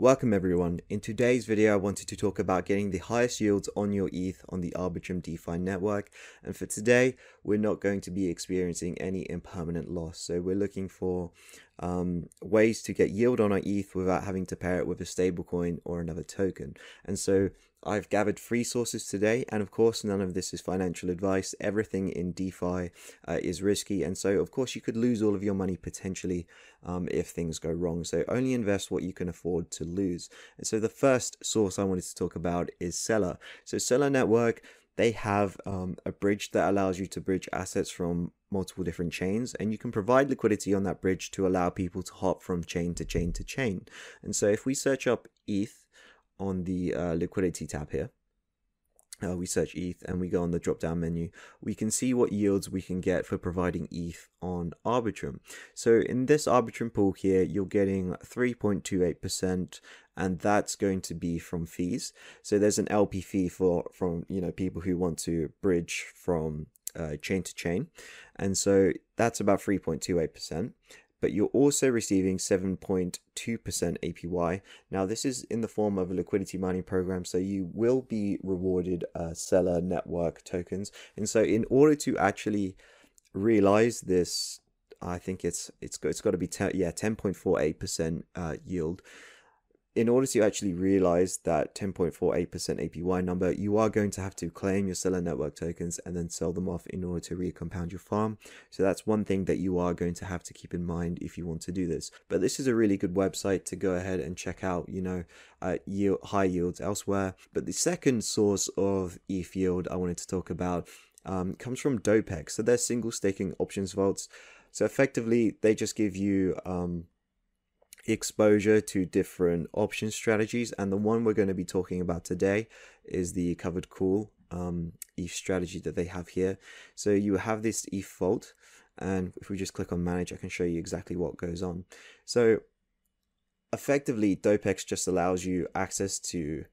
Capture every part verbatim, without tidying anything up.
Welcome everyone. In today's video, I wanted to talk about getting the highest yields on your E T H on the Arbitrum DeFi network. And for today, we're not going to be experiencing any impermanent loss. So we're looking for um, ways to get yield on our E T H without having to pair it with a stablecoin or another token. And so I've gathered three sources today, and of course none of this is financial advice. Everything in DeFi uh, is risky, and so of course you could lose all of your money potentially um, if things go wrong. So only invest what you can afford to lose. And so the first source I wanted to talk about is Celer. So Celer Network, they have um, a bridge that allows you to bridge assets from multiple different chains, and you can provide liquidity on that bridge to allow people to hop from chain to chain to chain. And so if we search up E T H on the uh, liquidity tab here, uh, we search E T H and we go on the drop down menu, we can see what yields we can get for providing E T H on Arbitrum. So in this Arbitrum pool here, you're getting three point two eight percent, and that's going to be from fees. So there's an L P fee for from you know people who want to bridge from uh, chain to chain, and so that's about three point two eight percent. But you're also receiving seven point two percent A P Y. Now this is in the form of a liquidity mining program, so you will be rewarded uh, Celer network tokens. And so in order to actually realize this, I think it's it's, it's got to be ten, yeah ten point four eight percent uh, yield. In order to actually realize that ten point four eight percent A P Y number, you are going to have to claim your Celer network tokens and then sell them off in order to recompound your farm. So that's one thing that you are going to have to keep in mind if you want to do this. But this is a really good website to go ahead and check out, you know, uh, yield, high yields elsewhere. But the second source of E T H yield I wanted to talk about um, comes from DOPEX. So they're single staking options vaults. So effectively, they just give you Um, exposure to different option strategies, and the one we're going to be talking about today is the covered call um, E T H strategy that they have here. So you have this E T H vault, and if we just click on manage, I can show you exactly what goes on. So effectively, DOPEX just allows you access to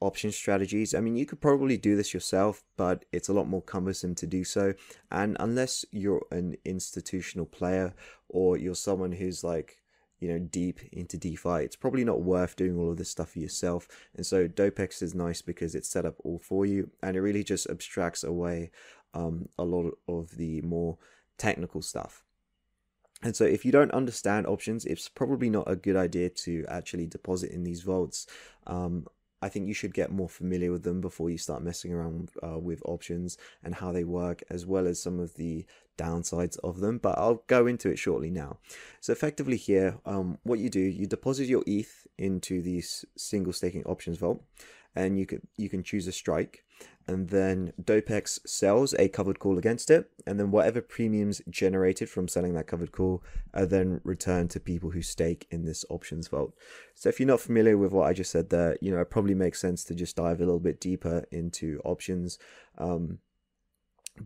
option strategies. I mean, you could probably do this yourself, but it's a lot more cumbersome to do so, and unless you're an institutional player or you're someone who's like you know, deep into DeFi, it's probably not worth doing all of this stuff for yourself. And so DOPEX is nice because it's set up all for you, and it really just abstracts away um, a lot of the more technical stuff. And so if you don't understand options, it's probably not a good idea to actually deposit in these vaults. Um, I think you should get more familiar with them before you start messing around uh, with options and how they work, as well as some of the downsides of them, but I'll go into it shortly now. So effectively here, um, what you do, you deposit your E T H into these single staking options vault, and you can, you can choose a strike, and then DOPEX sells a covered call against it, and then whatever premiums generated from selling that covered call are then returned to people who stake in this options vault. So if you're not familiar with what I just said there, you know, it probably makes sense to just dive a little bit deeper into options, um,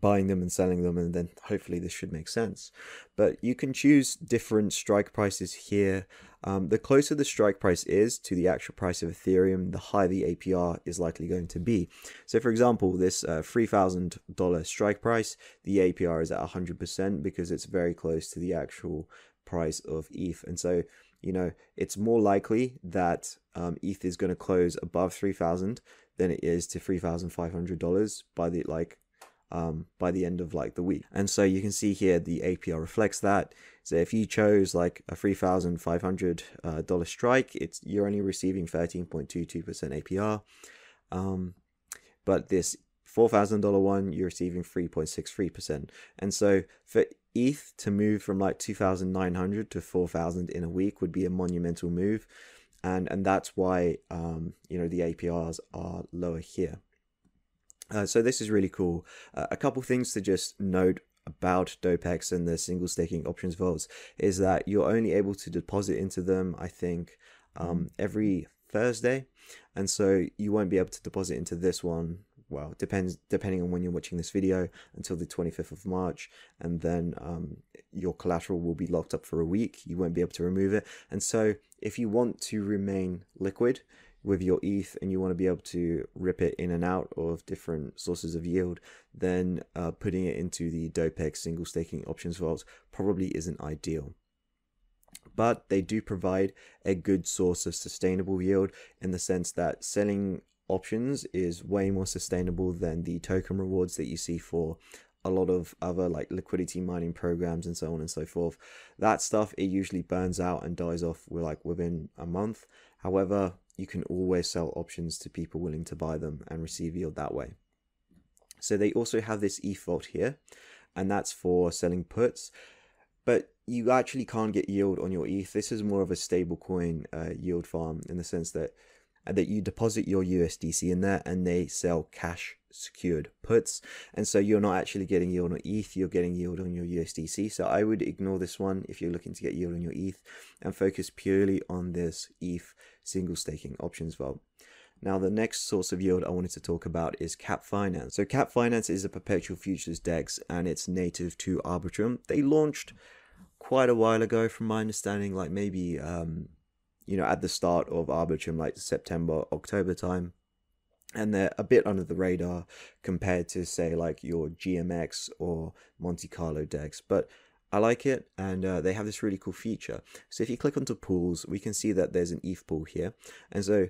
buying them and selling them, and then hopefully this should make sense. But you can choose different strike prices here. Um, the closer the strike price is to the actual price of Ethereum, the higher the A P R is likely going to be. So for example, this uh, three thousand dollar strike price, the A P R is at one hundred percent because it's very close to the actual price of E T H. And so, you know, it's more likely that um, E T H is going to close above three thousand than it is to three thousand five hundred dollars by the like Um, by the end of like the week. And so you can see here the A P R reflects that. So if you chose like a three thousand five hundred dollar uh, strike, it's you're only receiving thirteen point two two percent A P R, um, but this four thousand dollar one, you're receiving three point six three percent. And so for E T H to move from like two thousand nine hundred to four thousand in a week would be a monumental move, and and that's why um, you know the A P Rs are lower here. Uh, so this is really cool. Uh, a couple things to just note about DOPEX and the single staking options vaults is that you're only able to deposit into them, I think, um, every Thursday. And so you won't be able to deposit into this one, well, depends depending on when you're watching this video, until the twenty-fifth of March. And then um, your collateral will be locked up for a week. You won't be able to remove it. And so if you want to remain liquid with your E T H and you want to be able to rip it in and out of different sources of yield, then uh, putting it into the DOPEX single staking options vault probably isn't ideal. but they do provide a good source of sustainable yield in the sense that selling options is way more sustainable than the token rewards that you see for a lot of other like liquidity mining programs and so on and so forth. That stuff, it usually burns out and dies off with like within a month. However, you can always sell options to people willing to buy them and receive yield that way. So they also have this E T H vault here, and that's for selling puts, but you actually can't get yield on your E T H. This is more of a stable coin uh, yield farm in the sense that that you deposit your U S D C in there and they sell cash secured puts, and so you're not actually getting yield on E T H, you're getting yield on your U S D C. So I would ignore this one if you're looking to get yield on your E T H and focus purely on this E T H single staking options vault. Now the next source of yield I wanted to talk about is Cap Finance. So Cap Finance is a perpetual futures DEX and it's native to Arbitrum. They launched quite a while ago from my understanding, like maybe um you know, at the start of Arbitrum, like September, October time, and they're a bit under the radar compared to say like your G M X or Monte Carlo DEX, but I like it. And uh, they have this really cool feature. So if you click onto pools, we can see that there's an E T H pool here, and so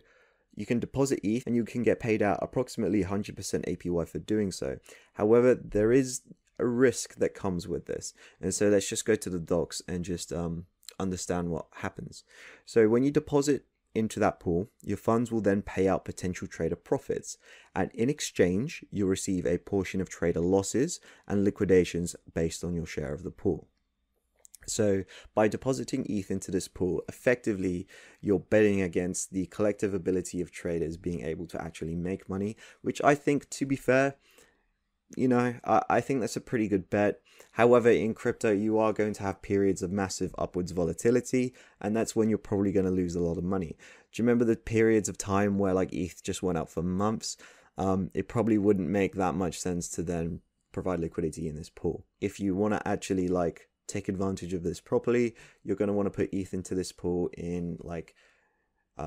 you can deposit E T H and you can get paid out approximately one hundred percent A P Y for doing so. However, there is a risk that comes with this, and so let's just go to the docs and just um understand what happens. So when you deposit into that pool, your funds will then pay out potential trader profits, and in exchange you'll receive a portion of trader losses and liquidations based on your share of the pool. So by depositing E T H into this pool, effectively you're betting against the collective ability of traders being able to actually make money, which I think, to be fair, you know, I, I think that's a pretty good bet. However, in crypto, you are going to have periods of massive upwards volatility, and that's when you're probably going to lose a lot of money. Do you remember the periods of time where like E T H just went up for months? Um, it probably wouldn't make that much sense to then provide liquidity in this pool. If you want to actually like take advantage of this properly, you're going to want to put E T H into this pool in like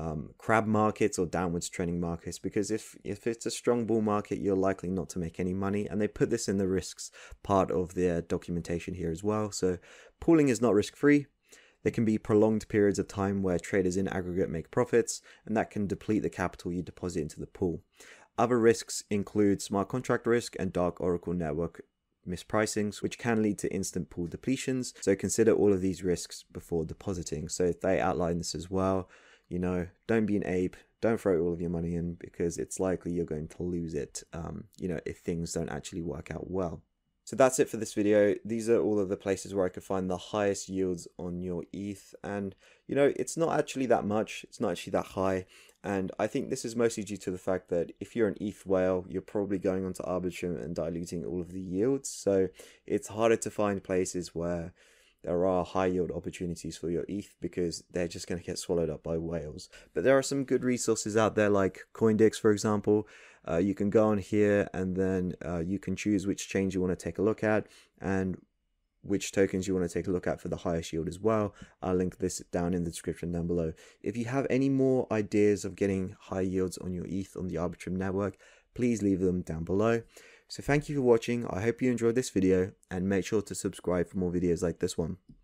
Um, crab markets or downwards trending markets, because if if it's a strong bull market, you're likely not to make any money. And they put this in the risks part of their documentation here as well. So pooling is not risk free. There can be prolonged periods of time where traders in aggregate make profits, and that can deplete the capital you deposit into the pool. Other risks include smart contract risk and dark oracle network mispricings, which can lead to instant pool depletions. So consider all of these risks before depositing. So they outline this as well. You know, don't be an ape, don't throw all of your money in, because it's likely you're going to lose it, um, you know, if things don't actually work out well. So that's it for this video. These are all of the places where I could find the highest yields on your E T H. And, you know, it's not actually that much. It's not actually that high. And I think this is mostly due to the fact that if you're an E T H whale, you're probably going onto Arbitrum and diluting all of the yields. So it's harder to find places where there are high yield opportunities for your E T H, because they're just going to get swallowed up by whales. But there are some good resources out there, like Coindix, for example. Uh, you can go on here and then uh, you can choose which chain you want to take a look at and which tokens you want to take a look at for the highest yield as well. I'll link this down in the description down below. If you have any more ideas of getting high yields on your E T H on the Arbitrum network, please leave them down below. So thank you for watching. I hope you enjoyed this video, and make sure to subscribe for more videos like this one.